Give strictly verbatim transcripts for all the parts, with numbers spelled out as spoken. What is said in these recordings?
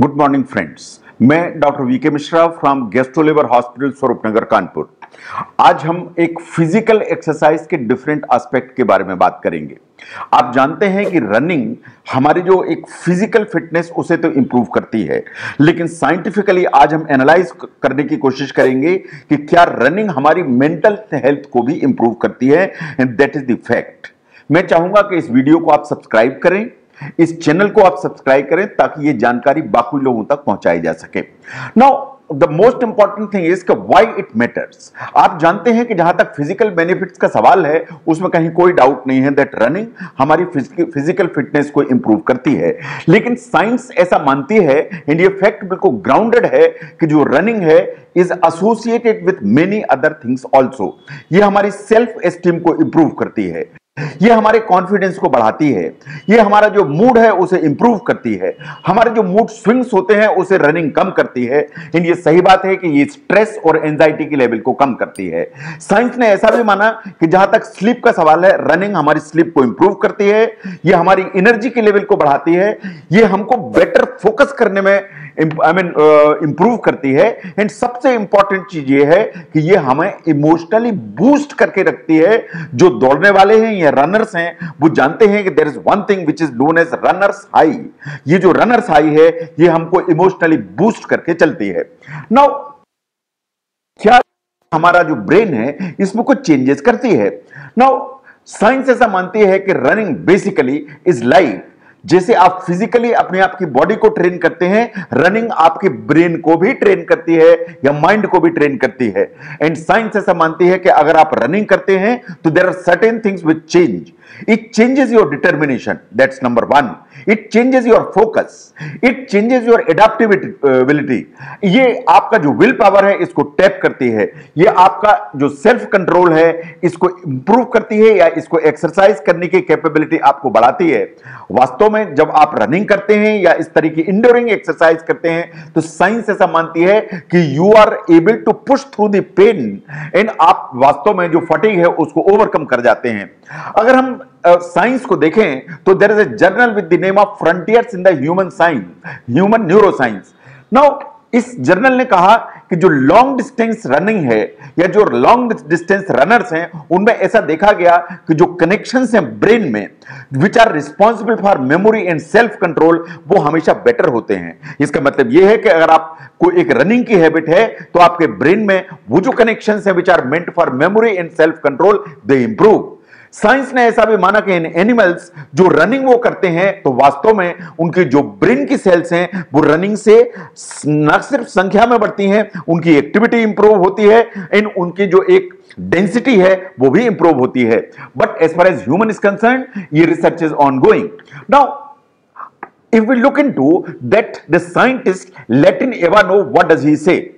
Good morning friends, मैं doctor VK Mishra from gastro liver hospital Swaroopnagar Kanpur. आज हम एक फिजिकल एक्सरसाइज के डिफरेंट एस्पेक्ट के बारे में बात करेंगे। आप जानते हैं कि रनिंग हमारी जो एक फिजिकल फिटनेस उसे तो इंप्रूव करती है, लेकिन साइंटिफिकली आज हम एनालाइज करने की कोशिश करेंगे कि क्या रनिंग हमारी मेंटल हेल्थ को भी इंप्रूव करती है, and that is the fact. मैं चाहूंगा कि इस वीडियो को आप सब्सक्राइब करें, इस चैनल को आप सब्सक्राइब करें ताकि ये जानकारी बाकी लोगों तक पहुंचाई जा सके। Now the most important thing is why it matters. आप जानते हैं कि जहां तक फिजिकल बेनिफिट्स का सवाल है उसमें कहीं कोई डाउट नहीं है दैट रनिंग हमारी फिजिकल फिटनेस को इंप्रूव करती है, लेकिन साइंस ऐसा मानती है एंड ये फैक्ट बिल्कुल ग्राउंडेड है कि जो रनिंग है is associated with many other things also. ये हमारी सेल्फ एस्टीम को इंप्रूव करती है, ये हमारे कॉन्फिडेंस को बढ़ाती है, ये हमारा जो मूड है उसे इंप्रूव करती है, हमारे जो मूड स्विंग्स होते हैं उसे रनिंग कम करती है। इन ये सही बात है कि ये स्ट्रेस और एंजाइटी की लेवल को कम करती है। साइंस ने ऐसा भी माना कि जहां तक स्लीप का सवाल है, रनिंग हमारी स्लीप को इंप्रूव करती है, ये हमारी एनर्जी की लेवल को बढ़ाती है, ये हमको बेटर फोकस करने में आई मीन इंप्रूव करती है, एंड सबसे इंपॉर्टेंट चीज ये है कि ये हमें इमोशनली बूस्ट करके रखती है। जो दौड़ने वाले हैं या रनर्स हैं वो जानते हैं कि there is one thing which is known as runners high. ये जो रनर्स हाई है ये हमको इमोशनली बूस्ट करके चलती है। नाउ क्या हमारा जो ब्रेन है इसमें कुछ चेंजेस करती है? नाउ साइंस ऐसा मानती है कि रनिंग बेसिकली इज लाइफ। जैसे आप फिजिकली अपने आप की बॉडी को ट्रेन करते हैं, रनिंग आपके ब्रेन को भी ट्रेन करती है या माइंड को भी ट्रेन करती है। एंड साइंस ऐसा मानती है कि अगर आप रनिंग करते हैं तो there are certain things which change. It changes your determination, that's number one. It changes your focus, it changes your adaptability. ये आपका जो विल पावर है इसको टैप करती है, ये आपका जो सेल्फ कंट्रोल है इसको इंप्रूव करती है या इसको एक्सरसाइज करने की कैपेबिलिटी आपको बढ़ाती है। वास्तव में जब आप रनिंग करते हैं या इस तरह की इंडोरिंग एक्सरसाइज करते हैं तो साइंस ऐसा मानती है कि you are able to push through the pain, and आप वास्तव में जो फटीग है उसको ओवरकम कर जाते हैं। अगर हम साइंस uh, को देखें तो there is a journal with the name of frontiers in the human science human neuroscience. Now इस जर्नल ने कहा कि जो लॉन्ग डिस्टेंस रनिंग है या जो लॉन्ग डिस्टेंस रनर्स हैं उनमें ऐसा देखा गया कि जो कनेक्शंस हैं ब्रेन में which are responsible for memory and self control वो हमेशा बेटर होते हैं। इसका मतलब यह है कि अगर आपको एक रनिंग की हैबिट है तो आपके ब्रेन में वो जो कनेक्शंस हैं which are meant for memory and self control they improve. Science ने ऐसा भी माना कि इन एनिमल्स जो रनिंग वो करते हैं तो वास्तव में उनके जो ब्रेन की सेल्स हैं वो रनिंग से न सिर्फ संख्या में बढ़ती हैं, उनकी एक्टिविटी इंप्रूव होती है, इन उनकी जो एक डेंसिटी है वो भी इंप्रूव होती है। But as far as human is concern ये research is ongoing. Now if we look into that the scientist Latin Ivanov, what does he say?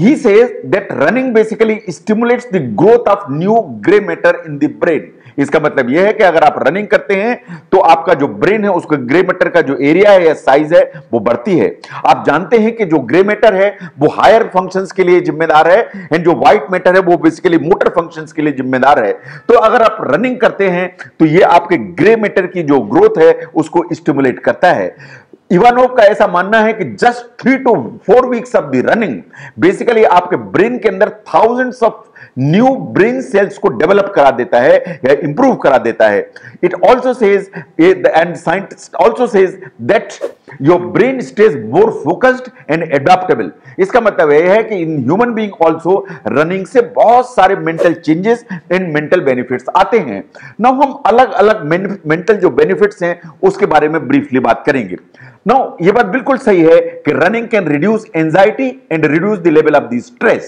He says that running basically stimulates the growth of new gray matter in the brain. इसका मतलब यह है कि अगर आप running करते हैं तो आपका जो ब्रेन है उसका ग्रे मैटर का जो एरिया है या साइज है वो बढ़ती है। आप जानते हैं कि जो ग्रे मैटर है वो हायर फंक्शंस के लिए जिम्मेदार है, एंड जो व्हाइट मैटर है वो बेसिकली मोटर फंक्शंस के लिए जिम्मेदार है। तो अगर आप रनिंग करते हैं तो ये आपके ग्रे मैटर की जो ग्रोथ है उसको स्टिमुलेट करता है। इवानोव का ऐसा मानना है कि just three to four weeks of the running basically आपके ब्रेन के अंदर thousands of new brain cells को डेवलप करा देता है या इंप्रूव करा देता है। It also says and scientist also says that your brain stage more focused and adaptable. इसका मतलब यह है कि in human being also running से बहुत सारे mental changes and mental benefits आते हैं। नाउ हम अलग अलग मेंटल जो बेनिफिट्स हैं उसके बारे में ब्रीफली बात करेंगे। नाउ ये बात बिल्कुल सही है कि running can reduce anxiety and reduce the level of the stress,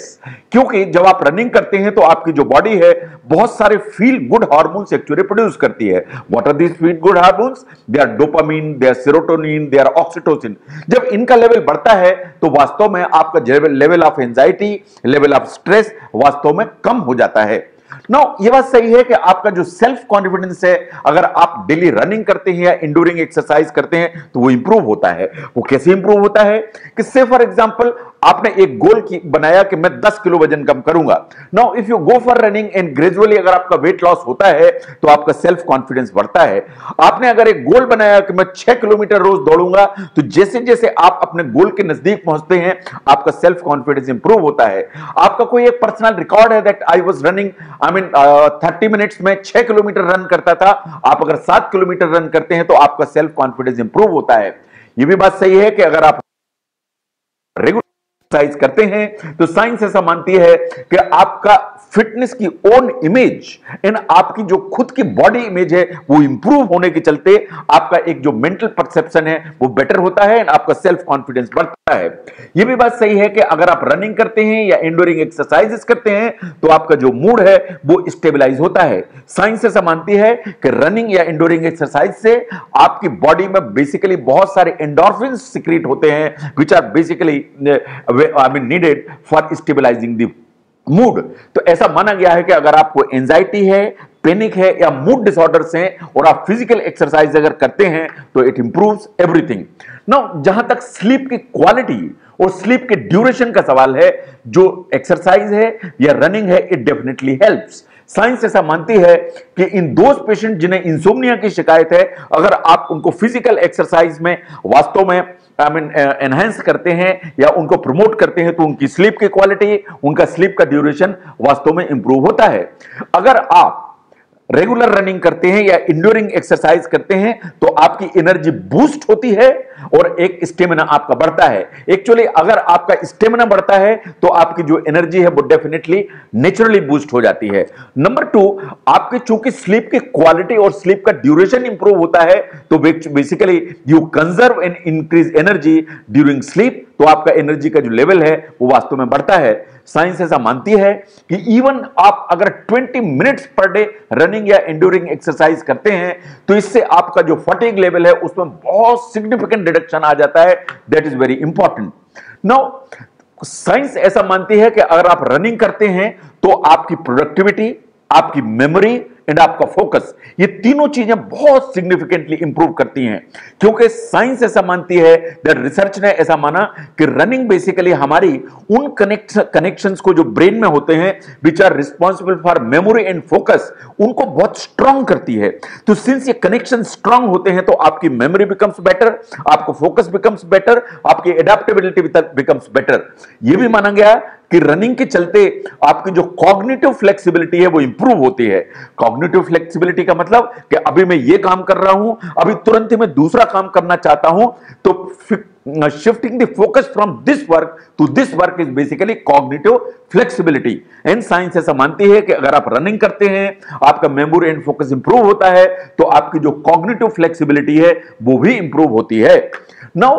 क्योंकि जब आप रनिंग करते हैं तो आपकी जो बॉडी है बहुत सारे feel good hormones actually produce करती है। What are these feel good hormones? They are dopamine, they are serotonin, they are oxytocin. जब इनका लेवल बढ़ता है तो वास्तव में आपका level of anxiety, level of stress वास्तव में कम हो जाता है। नो ये बात सही है कि आपका जो सेल्फ कॉन्फिडेंस है अगर आप डेली रनिंग करते हैं या इंडोरिंग एक्सरसाइज करते हैं तो वो इंप्रूव होता है। वो कैसे इंप्रूव होता है कि से फॉर एग्जांपल आपने एक गोल की बनाया कि मैं दस किलो वजन कम करूंगा। Now if you go for running and gradually अगर आपका वेट लॉस होता है तो आपका सेल्फ कॉन्फिडेंस बढ़ता है। आपने अगर एक गोल बनाया कि मैं छह किलोमीटर रोज दौड़ूंगा, तो जैसे जैसे आप अपने गोल के नजदीक पहुंचते हैं आपका सेल्फ कॉन्फिडेंस इंप्रूव होता है। आपका कोई एक पर्सनल रिकॉर्ड है that I was running I mean thirty minutes में छह किलोमीटर रन करता था, आप अगर सात किलोमीटर रन करते हैं तो आपका सेल्फ कॉन्फिडेंस इंप्रूव होता है। यह भी बात सही है कि अगर आप रेगुलर एक्सरसाइज करते हैं तो साइंस ऐसा मानती है कि आपका फिटनेस की ओन इमेज एंड आपकी जो खुद की बॉडी इमेज है वो इंप्रूव होने के चलते आपका एक जो मेंटल परसेप्शन है वो बेटर होता है एंड आपका सेल्फ कॉन्फिडेंस बढ़ता है। ये भी बात सही है कि अगर आप रनिंग करते हैं या एंडोरिंग एक्सरसाइजेस करते हैं तो आपका जो मूड है वो स्टेबलाइज होता है। साइंस ऐसा मानती है कि रनिंग या एंडोरिंग एक्सरसाइज से आपकी बॉडी में बेसिकली बहुत सारे एंडोर्फिन्स सीक्रेट होते हैं which are basically I mean needed for stabilising the mood. तो ऐसा माना गया है कि अगर आपको एंजाइटी है, पैनिक है या मूड डिसऑर्डर्स हैं और आप फिजिकल एक्सरसाइज अगर करते हैं तो इट इंप्रूव्स एवरीथिंग। नाउ जहां तक स्लीप की क्वालिटी और स्लीप के ड्यूरेशन का सवाल है, जो एक्सरसाइज है या रनिंग है इट डेफिनेटली हेल्प्स। साइंस ऐसा मानती है कि इन दोज पेशेंट जिन्हें इंसोम्निया की शिकायत है, अगर आप उनको फिजिकल एक्सरसाइज में वास्तव में आई मीन एनहेंस करते हैं या उनको प्रमोट करते हैं तो उनकी स्लीप की क्वालिटी, उनका स्लीप का ड्यूरेशन वास्तव में इंप्रूव होता है। अगर आप रेगुलर रनिंग करते हैं या इंड्योरिंग एक्सरसाइज करते हैं तो आपकी एनर्जी बूस्ट होती है और एक स्टेमिना आपका बढ़ता है। एक्चुअली अगर आपका स्टेमिना बढ़ता है तो आपकी जो एनर्जी है वो डेफिनेटली नेचुरली बूस्ट हो जाती है। नंबर टू, आपके चूंकि स्लीप की क्वालिटी और स्लीप का ड्यूरेशन इंप्रूव होता है तो basically you conserve and increase energy during sleep, तो आपका एनर्जी का जो लेवल है वो वास्तव में बढ़ता है। साइंस ऐसा मानती है कि इवन आप अगर बीस मिनट्स पर डे रनिंग या एंड्योरिंग एक्सरसाइज करते हैं तो इससे आपका जो फटीग लेवल है उसमें बहुत सिग्निफिकेंट रिडक्शन आ जाता है। That is very important. Now science ऐसा मानती है कि अगर आप रनिंग करते हैं तो आपकी प्रोडक्टिविटी, आपकी मेमोरी एंड आपका फोकस, ये तीनों चीजें बहुत सिग्निफिकेंटली इंप्रूव करती हैं, क्योंकि साइंस ऐसा मानती है, दैट रिसर्च ने ऐसा माना कि रनिंग बेसिकली हमारी उन कनेक्ट कनेक्शंस को जो ब्रेन में होते हैं which are responsible for memory and focus, उनको बहुत स्ट्रांग करती है। तो सिंस ये कनेक्शन स्ट्रांग होते हैं तो आपकी मेमोरी बिकम्स बेटर, आपको फोकस बिकम्स बेटर, आपकी एडेप्टेबिलिटी बिकम्स बेटर। यह भी माना गया कि रनिंग के चलते आपकी जो कॉग्निटिव फ्लेक्सिबिलिटी है वो इंप्रूव होती है। कॉग्निटिव फ्लेक्सिबिलिटी का मतलब कि अभी मैं ये काम कर रहा हूं, अभी तुरंत ही मैं दूसरा काम करना चाहता हूं, तो shifting the focus from this work to this work is basically cognitive flexibility। and science ऐसा मानती है कि अगर आप रनिंग करते हैं आपका memory and focus improve होता है तो आपकी जो cognitive flexibility है वो भी improve होती है। now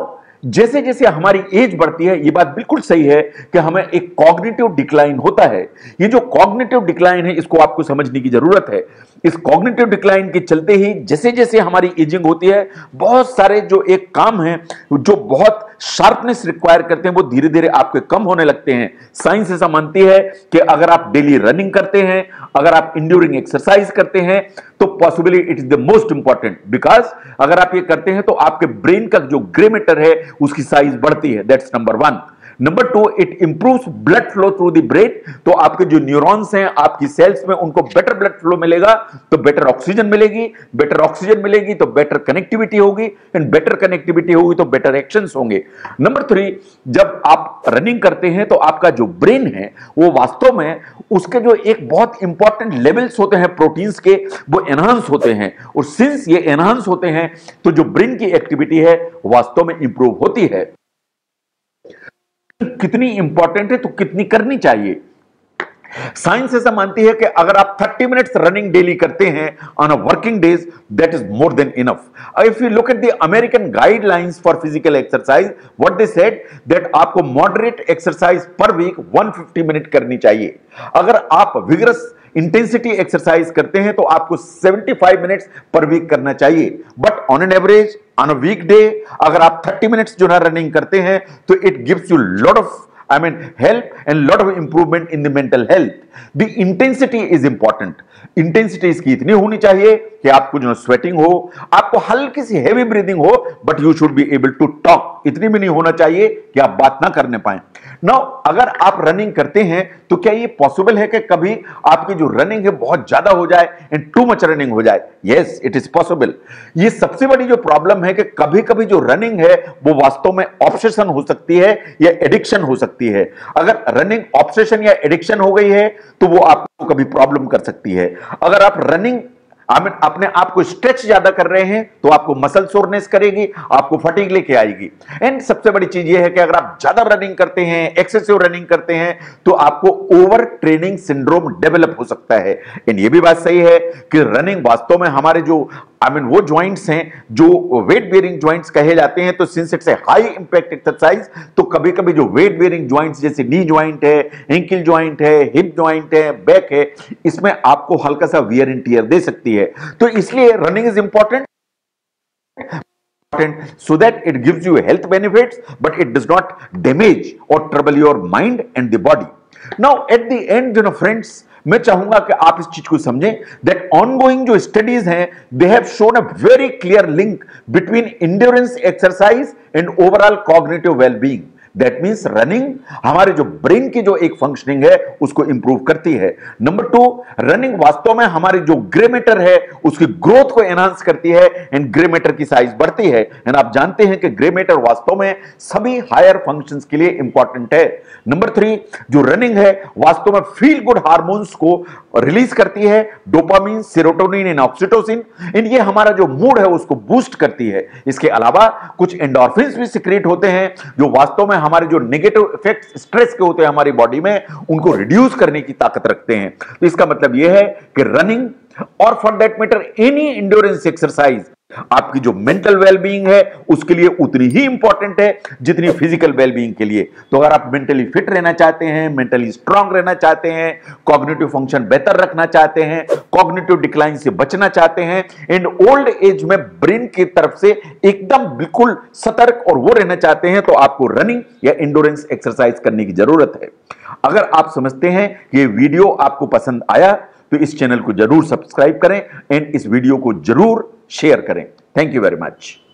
जैसे जैसे हमारी एज बढ़ती है, ये बात बिल्कुल सही है कि हमें एक कॉग्निटिव डिक्लाइन होता है। ये जो कॉग्निटिव डिक्लाइन है इसको आपको समझने की जरूरत है। इस कॉग्निटिव डिक्लाइन के चलते ही जैसे जैसे हमारी एजिंग होती है, बहुत सारे जो एक काम है जो बहुत शार्पनेस रिक्वायर करते हैं वो धीरे धीरे आपके कम होने लगते हैं। साइंस ऐसा मानती है कि अगर आप डेली रनिंग करते हैं, अगर आप इंड्यूरिंग एक्सरसाइज करते हैं तो possibly it is the most important, because अगर आप ये करते हैं तो आपके ब्रेन का जो ग्रे मैटर है उसकी साइज बढ़ती है। That's number one. Number two, it improves blood flow through the brain, तो आपके जो न्यूरॉन्स हैं आपकी सेल्स में उनको बेटर ब्लड फ्लो मिलेगा तो बेटर ऑक्सीजन मिलेगी, बेटर ऑक्सीजन मिलेगी तो बेटर कनेक्टिविटी होगी एंड बेटर कनेक्टिविटी होगी तो बेटर एक्शंस होंगे। नंबर थ्री, जब आप रनिंग करते हैं तो आपका जो ब्रेन है वो वास्तव में उसके जो एक बहुत इंपॉर्टेंट लेवल्स होते हैं प्रोटीन्स के वो एनहांस होते हैं, और सिंस ये एनहांस होते हैं तो जो ब्रेन की एक्टिविटी है वास्तव में इंप्रूव होती है। कितनी इंपॉर्टेंट है तो कितनी करनी चाहिए। साइंस ऐसा मानती है कि अगर आप तीस मिनट्स रनिंग डेली करते हैं on a working days, that is more than enough. If you look at the American guidelines for physical exercise, what they said that आपको मॉडरेट एक्सरसाइज पर वीक एक सौ पचास मिनट करनी चाहिए। अगर आप विगरस इंटेंसिटी एक्सरसाइज करते हैं तो आपको पचहत्तर मिनट्स पर वीक करना चाहिए, but on an average on a weekday अगर आप तीस मिनट्स जो ना रनिंग करते हैं तो it gives you lot of I mean help and lot of improvement in the mental health. The intensity is important. Intensity इसकी इतनी होनी चाहिए कि आपको जो है स्वेटिंग हो, आपको हल्की सी हेवी ब्रीदिंग हो, but you should be able to talk, इतनी भी नहीं होना चाहिए कि आप बात ना करने पाए। नाउ अगर आप रनिंग करते हैं तो क्या ये पॉसिबल है कि कभी आपकी जो रनिंग है बहुत ज्यादा हो जाए एंड टू मच रनिंग हो जाए? Yes, it is possible. ये सबसे बड़ी जो प्रॉब्लम है कि कभी कभी जो रनिंग है वो वास्तव में ऑब्सेशन हो सकती है या एडिक्शन हो सकती है। अगर रनिंग ऑब्सेशन या एडिक्शन हो गई है तो वो आपको कभी प्रॉब्लम कर सकती है। अगर आप रनिंग अपने आप को स्ट्रेच ज्यादा कर रहे हैं तो आपको मसल सोरनेस करेगी, आपको फटीग लेके आएगी। एंड सबसे बड़ी चीज यह है कि अगर आप ज्यादा रनिंग करते हैं, एक्सेसिव रनिंग करते हैं, तो आपको ओवर ट्रेनिंग सिंड्रोम डेवलप हो सकता है। एंड ये भी बात सही है कि रनिंग वास्तव में हमारे जो आई I मीन mean, वो ज्वाइंट्स हैं जो वेट बेयरिंग ज्वाइंट्स कहे जाते हैं, तो since it's a high impact exercise, तो कभी कभी जो वेट बेयरिंग ज्वाइंट्स जैसे नी ज्वाइंट है, एंकल ज्वाइंट है, हिप ज्वाइंट है, बैक है, इसमें आपको हल्का सा वियर एंड टियर दे सकती है। तो इसलिए running is important so that it gives you health benefits but it does not damage or trouble your mind and the body. Now at the end you know friends, मैं चाहूंगा कि आप इस चीज को समझें that ongoing जो studies हैं they have shown a very clear link between endurance exercise and overall cognitive well-being. That means running हमारे जो ब्रेन की जो एक फंक्शनिंग है उसको इंप्रूव करती है। नंबर टू, रनिंग वास्तव में हमारे जो ग्रे मैटर है उसकी ग्रोथ को एनहांस करती है एंड ग्रे मैटर की साइज बढ़ती है। एंड आप जानते हैं कि ग्रे मैटर वास्तव में सभी हायर फंक्शंस के लिए इंपॉर्टेंट है। नंबर थ्री, जो रनिंग है वास्तव में फील गुड हार्मोन्स को रिलीज करती है, dopamine, serotonin and oxytocin. And ये हमारा जो मूड है उसको बूस्ट करती है। इसके अलावा कुछ एंडोर्फिन्स भी सीक्रेट होते हैं जो वास्तव में हमारे जो नेगेटिव इफेक्ट्स स्ट्रेस के होते हैं हमारी बॉडी में, उनको रिड्यूस करने की ताकत रखते हैं। तो इसका मतलब यह है कि रनिंग और for that matter any endurance exercise आपकी जो मेंटल वेलबीइंग है उसके लिए उतनी ही इंपॉर्टेंट है जितनी फिजिकल वेलबीइंग के लिए। तो अगर आप मेंटली फिट रहना चाहते हैं, मेंटली स्ट्रांग रहना चाहते हैं, कॉग्निटिव फंक्शन बेहतर रखना चाहते हैं, कॉग्निटिव डिक्लाइन से बचना चाहते हैं, एंड ओल्ड एज में ब्रेन की तरफ से एकदम बिल्कुल सतर्क और वो रहना चाहते हैं, तो आपको रनिंग या एंड्योरेंस एक्सरसाइज करने की जरूरत है। अगर आप समझते हैं कि ये वीडियो आपको पसंद आया तो इस चैनल को जरूर सब्सक्राइब करें एंड इस वीडियो को जरूर शेयर करें। Thank you very much.